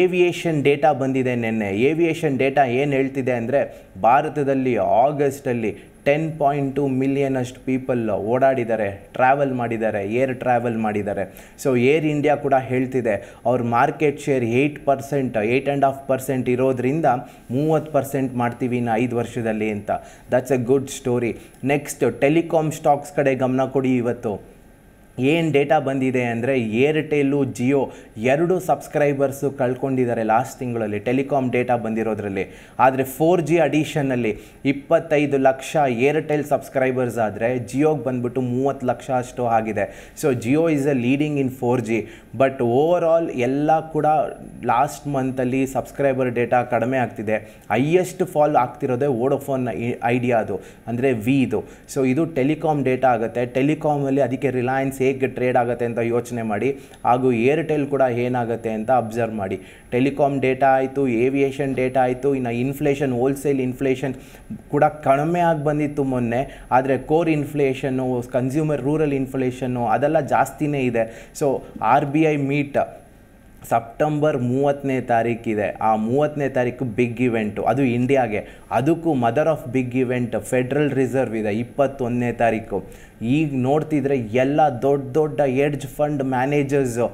ಏವಿಯೇಷನ್ ಡೇಟಾ ಬಂದಿದೆ ನೆನ್ನೆ ಏವಿಯೇಷನ್ ಡೇಟಾ ಏನು ಹೇಳ್ತಿದೆ ಅಂದರೆ ಭಾರತದಲ್ಲಿ ಆಗಸ್ಟಲ್ಲಿ 10.2 million ಅಷ್ಟು ಪೀಪಲ್ ಓಡಾಡಿದ್ದಾರೆ ಟ್ರಾವೆಲ್ ಮಾಡಿದ್ದಾರೆ ಏರ್ ಟ್ರಾವೆಲ್ ಮಾಡಿದ್ದಾರೆ ಸೊ ಏರ್ ಇಂಡಿಯಾ ಕೂಡ ಹೇಳ್ತಿದೆ ಅವ್ರ ಮಾರ್ಕೆಟ್ ಶೇರ್ 8.5% ಇರೋದ್ರಿಂದ 30% ಮಾಡ್ತೀವಿ ಇನ್ನು 5 ವರ್ಷದಲ್ಲಿ ಅಂತ that's a good story next telecom stocks ಕಡೆ ಗಮನ ಕೊಡಿ ಇವತ್ತು ಏನು ಡೇಟಾ ಬಂದಿದೆ ಅಂದರೆ ಏರ್ಟೆಲ್ಲು ಜಿಯೋ 2 ಸಬ್ಸ್ಕ್ರೈಬರ್ಸು ಕಳ್ಕೊಂಡಿದ್ದಾರೆ ಲಾಸ್ಟ್ ತಿಂಗಳಲ್ಲಿ ಟೆಲಿಕಾಂ ಡೇಟಾ ಬಂದಿರೋದ್ರಲ್ಲಿ ಆದರೆ 4G ಅಡಿಷನಲ್ಲಿ 25 ಲಕ್ಷ ಏರ್ಟೆಲ್ ಸಬ್ಸ್ಕ್ರೈಬರ್ಸ್ ಆದರೆ ಜಿಯೋಗೆ ಬಂದ್ಬಿಟ್ಟು 30 ಲಕ್ಷ ಅಷ್ಟು ಆಗಿದೆ so Jio is a leading in 4G but over all ಎಲ್ಲ ಕೂಡ ಲಾಸ್ಟ್ ಮಂತಲ್ಲಿ ಸಬ್ಸ್ಕ್ರೈಬರ್ ಡೇಟಾ ಕಡಿಮೆ ಆಗ್ತಿದೆ ಹೈಯೆಸ್ಟ್ ಫಾಲ್ ಆಗ್ತಿರೋದೇ ವೋಡಾಫೋನ್ ಐಡಿಯಾ ಅದು ಅಂದರೆ ವಿದು ಸೊ ಇದು ಟೆಲಿಕಾಂ ಡೇಟಾ ಆಗುತ್ತೆ ಟೆಲಿಕಾಮಲ್ಲಿ ಅದಕ್ಕೆ ರಿಲಯನ್ಸ್ ಹೇಗೆ ಟ್ರೇಡ್ ಆಗುತ್ತೆ ಅಂತ ಯೋಚನೆ ಮಾಡಿ ಹಾಗೂ ಏರ್ಟೆಲ್ ಕೂಡ ಏನಾಗುತ್ತೆ ಅಂತ ಅಬ್ಸರ್ವ್ ಮಾಡಿ ಟೆಲಿಕಾಂ ಡೇಟಾ ಆಯಿತು ಏವಿಯೇಷನ್ ಡೇಟಾ ಆಯಿತು ಇನ್ನು ಇನ್ಫ್ಲೇಷನ್ ಹೋಲ್ಸೇಲ್ ಇನ್ಫ್ಲೇಷನ್ ಕೂಡ ಕಡಿಮೆ ಆಗಿ ಬಂದಿತ್ತು ಮೊನ್ನೆ ಆದರೆ core inflation consumer rural inflation ಅದೆಲ್ಲ ಜಾಸ್ತಿನೇ ಇದೆ ಸೊ RBI ಮೀಟ್ ಸೆಪ್ಟೆಂಬರ್ 30ನೇ ತಾರೀಕಿದೆ ಆ 30ನೇ ತಾರೀಕು ಬಿಗ್ ಇವೆಂಟು ಅದು ಇಂಡಿಯಾಗೆ ಅದಕ್ಕೂ mother of big event Federal Reserve ಇದೆ 21ನೇ ತಾರೀಕು ಈಗ ನೋಡ್ತಿದ್ರೆ ಎಲ್ಲ ದೊಡ್ಡ ದೊಡ್ಡ ಹೆಡ್ಜ್ ಫಂಡ್ ಮ್ಯಾನೇಜರ್ಸು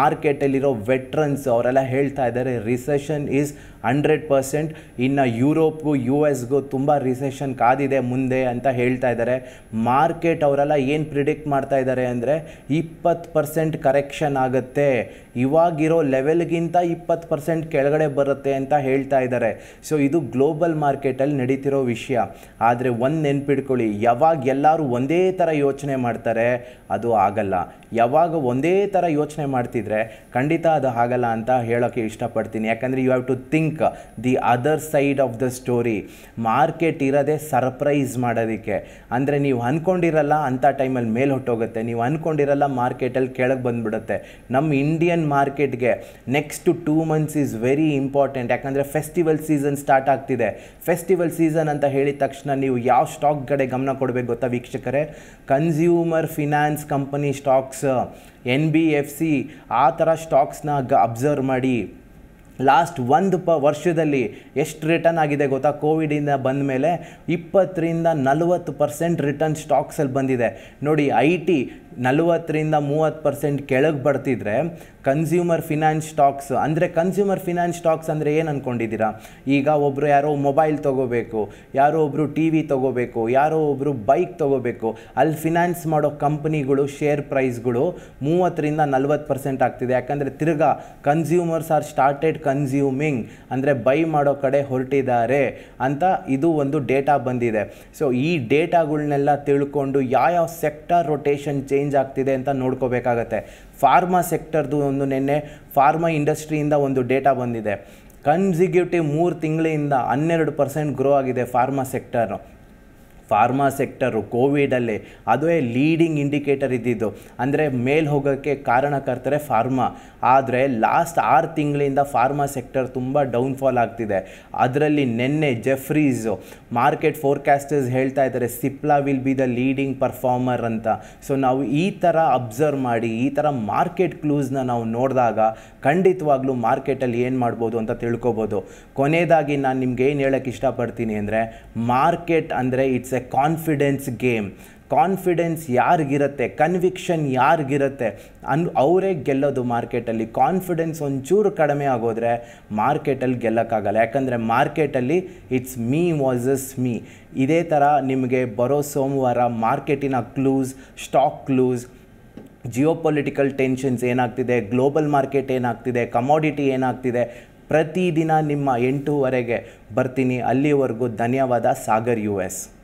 ಮಾರ್ಕೆಟಲ್ಲಿರೋ ವೆಟ್ರನ್ಸ್ ಅವರೆಲ್ಲ ಹೇಳ್ತಾ ಇದ್ದಾರೆ ರಿಸೆಷನ್ ಈಸ್ 100% ಇನ್ನು ಯುರೋಪ್ಗೂ US ಗೂ ತುಂಬ ರಿಸೆಷನ್ ಕಾದಿದೆ ಮುಂದೆ ಅಂತ ಹೇಳ್ತಾ ಇದ್ದಾರೆ ಮಾರ್ಕೆಟ್ ಅವರೆಲ್ಲ ಏನು ಪ್ರಿಡಿಕ್ಟ್ ಮಾಡ್ತಾ ಇದ್ದಾರೆ ಅಂದರೆ 20% ಕರೆಕ್ಷನ್ ಆಗುತ್ತೆ ಇವಾಗಿರೋ ಲೆವೆಲ್ಗಿಂತ 20% ಕೆಳಗಡೆ ಬರುತ್ತೆ ಅಂತ ಹೇಳ್ತಾ ಇದ್ದಾರೆ ಸೊ ಇದು ಗ್ಲೋಬಲ್ ಮಾರ್ಕೆಟಲ್ಲಿ ನಡೀತಿರೋ ವಿಷಯ ಆದರೆ ಒಂದು ನೆನಪಿಟ್ಕೊಳ್ಳಿ ಯಾವಾಗ ಎಲ್ಲರೂ ಒಂದೇ ಥರ ಯೋಚನೆ ಮಾಡ್ತಾರೆ ಅದು ಆಗಲ್ಲ ಯಾವಾಗ ಒಂದೇ ಥರ ಯೋಚನೆ ಯೋಚನೆ ಮಾಡ್ತಿದ್ರೆ ಖಂಡಿತ ಅದು ಆಗಲ್ಲ ಅಂತ ಹೇಳೋಕೆ ಇಷ್ಟಪಡ್ತೀನಿ. ಯಾಕಂದರೆ you have to think the other side of the story. Market ಇರೋದೇ ಸರ್ಪ್ರೈಸ್ ಮಾಡೋದಕ್ಕೆ. ಅಂದರೆ ನೀವು ಅಂದ್ಕೊಂಡಿರಲ್ಲ ಅಂಥ ಟೈಮಲ್ಲಿ ಮೇಲೆ ಹೊಟ್ಟೋಗುತ್ತೆ, ನೀವು ಅಂದ್ಕೊಂಡಿರಲ್ಲ ಮಾರ್ಕೆಟಲ್ಲಿ ಕೆಳಗೆ ಬಂದುಬಿಡುತ್ತೆ. ನಮ್ಮ ಇಂಡಿಯನ್ ಮಾರ್ಕೆಟ್ಗೆ next 2 months is very important. ಯಾಕಂದರೆ ಫೆಸ್ಟಿವಲ್ ಸೀಸನ್ ಸ್ಟಾರ್ಟ್ ಆಗ್ತಿದೆ. ಫೆಸ್ಟಿವಲ್ ಸೀಸನ್ ಅಂತ ಹೇಳಿದ ತಕ್ಷಣ ನೀವು ಯಾವ ಸ್ಟಾಕ್ ಕಡೆ ಗಮನ ಕೊಡಬೇಕು ಗೊತ್ತಾ ವೀಕ್ಷಕರೇ? Consumer finance company stocks, NBFC, ಆ ಥರ ಸ್ಟಾಕ್ಸ್ನ ಅಬ್ಸರ್ವ್ ಮಾಡಿ. ಲಾಸ್ಟ್ ಒಂದು ವರ್ಷದಲ್ಲಿ ಎಷ್ಟು ರಿಟರ್ನ್ ಆಗಿದೆ ಗೊತ್ತಾ? ಕೋವಿಡಿಂದ ಬಂದ ಮೇಲೆ 20-40% ರಿಟರ್ನ್ ಸ್ಟಾಕ್ಸಲ್ಲಿ ಬಂದಿದೆ ನೋಡಿ. IT 40-30% ಕೆಳಗೆ ಬರ್ತಿದ್ರೆ ಕನ್ಸ್ಯೂಮರ್ ಫಿನಾನ್ಸ್ ಸ್ಟಾಕ್ಸ್ ಅಂದರೆ ಕನ್ಸ್ಯೂಮರ್ ಫಿನಾನ್ಸ್ ಸ್ಟಾಕ್ಸ್ ಅಂದರೆ ಏನು ಅಂದ್ಕೊಂಡಿದ್ದೀರಾ? ಈಗ ಒಬ್ಬರು ಯಾರೋ ಮೊಬೈಲ್ ತೊಗೋಬೇಕು, ಯಾರೋ ಒಬ್ಬರು TV ತೊಗೋಬೇಕು, ಯಾರೋ ಒಬ್ಬರು ಬೈಕ್ ತೊಗೋಬೇಕು, ಅಲ್ಲಿ ಫಿನಾನ್ಸ್ ಮಾಡೋ ಕಂಪ್ನಿಗಳು ಶೇರ್ ಪ್ರೈಸ್ಗಳು 30-40% ಆಗ್ತಿದೆ. ಯಾಕಂದರೆ ತಿರ್ಗಾ ಕನ್ಸ್ಯೂಮರ್ಸ್ ಆರ್ ಸ್ಟಾರ್ಟೆಡ್ ಕನ್ಸ್ಯೂಮಿಂಗ್, ಅಂದರೆ ಬೈ ಮಾಡೋ ಕಡೆ ಹೊರಟಿದ್ದಾರೆ ಅಂತ ಇದು ಒಂದು ಡೇಟಾ ಬಂದಿದೆ. ಸೊ ಈ ಡೇಟಾಗಳನ್ನೆಲ್ಲ ತಿಳ್ಕೊಂಡು ಯಾವ್ಯಾವ ಸೆಕ್ಟರ್ ರೊಟೇಷನ್ ಚೇಂಜ್ ಆಗ್ತಿದೆ ಅಂತ ನೋಡ್ಕೋಬೇಕಾಗತ್ತೆ. ಫಾರ್ಮಾ ಸೆಕ್ಟರ್ದು ಒಂದು ನಿನ್ನೆ ಫಾರ್ಮಾ ಇಂಡಸ್ಟ್ರಿಯಿಂದ ಒಂದು ಡೇಟಾ ಬಂದಿದೆ. ಕನ್ಸಿಕ್ಯೂಟಿವ್ 3 ತಿಂಗಳಿಂದ 12% ಗ್ರೋ ಆಗಿದೆ ಫಾರ್ಮಾ ಸೆಕ್ಟರು. ಫಾರ್ಮಾ ಸೆಕ್ಟರು ಕೋವಿಡಲ್ಲಿ ಅದುವೇ ಲೀಡಿಂಗ್ ಇಂಡಿಕೇಟರ್ ಇದ್ದಿದ್ದು, ಅಂದರೆ ಮೇಲೆ ಹೋಗೋಕ್ಕೆ ಕಾರಣಕರ್ತರೆ ಫಾರ್ಮಾ. ಆದರೆ ಲಾಸ್ಟ್ 6 ತಿಂಗಳಿಂದ ಫಾರ್ಮಾ ಸೆಕ್ಟರ್ ತುಂಬ ಡೌನ್ಫಾಲ್ ಆಗ್ತಿದೆ. ಅದರಲ್ಲಿ ನಿನ್ನೆ ಜೆಫ್ರೀಸು ಮಾರ್ಕೆಟ್ ಫೋರ್ಕಾಸ್ಟರ್ಸ್ ಹೇಳ್ತಾ ಇದ್ದಾರೆ Cipla will be the leading performer ಅಂತ. ಸೊ ನಾವು ಈ ಥರ ಅಬ್ಸರ್ವ್ ಮಾಡಿ ಈ ಥರ ಮಾರ್ಕೆಟ್ ಕ್ಲೂಸ್ನ ನಾವು ನೋಡಿದಾಗ ಖಂಡಿತವಾಗ್ಲೂ ಮಾರ್ಕೆಟಲ್ಲಿ ಏನು ಮಾಡ್ಬೋದು ಅಂತ ತಿಳ್ಕೊಬೋದು. ಕೊನೆಯದಾಗಿ ನಾನು ನಿಮ್ಗೆ ಏನು ಹೇಳೋಕ್ಕೆ ಇಷ್ಟಪಡ್ತೀನಿ ಅಂದರೆ, ಮಾರ್ಕೆಟ್ ಅಂದರೆ it's a confidence game. Confidence ಯಾರಿಗಿರುತ್ತೆ, ಕನ್ವಿಕ್ಷನ್ ಯಾರಿಗಿರುತ್ತೆ ಅವರೇ ಗೆಲ್ಲೋದು ಮಾರ್ಕೆಟಲ್ಲಿ. ಕಾನ್ಫಿಡೆನ್ಸ್ ಒಂಚೂರು ಕಡಿಮೆ ಆಗೋದ್ರೆ ಮಾರ್ಕೆಟಲ್ಲಿ ಗೆಲ್ಲಕ್ಕಾಗಲ್ಲ. ಯಾಕಂದರೆ ಮಾರ್ಕೆಟಲ್ಲಿ ಇಟ್ಸ್ ಮೀ ವರ್ಸಸ್ ಮೀ. ಇದೇ ಥರ ನಿಮಗೆ ಬರೋ ಸೋಮವಾರ ಮಾರ್ಕೆಟಿನ clues, stock clues, geopolitical tensions ಏನಾಗ್ತಿದೆ, ಗ್ಲೋಬಲ್ ಮಾರ್ಕೆಟ್ ಏನಾಗ್ತಿದೆ, ಕಮೋಡಿಟಿ ಏನಾಗ್ತಿದೆ ಪ್ರತಿದಿನ ನಿಮ್ಮ 8 ಗಂಟೆಗೆ ಬರ್ತೀನಿ. ಅಲ್ಲಿವರೆಗೂ ಧನ್ಯವಾದ. ಸಾಗರ್ US.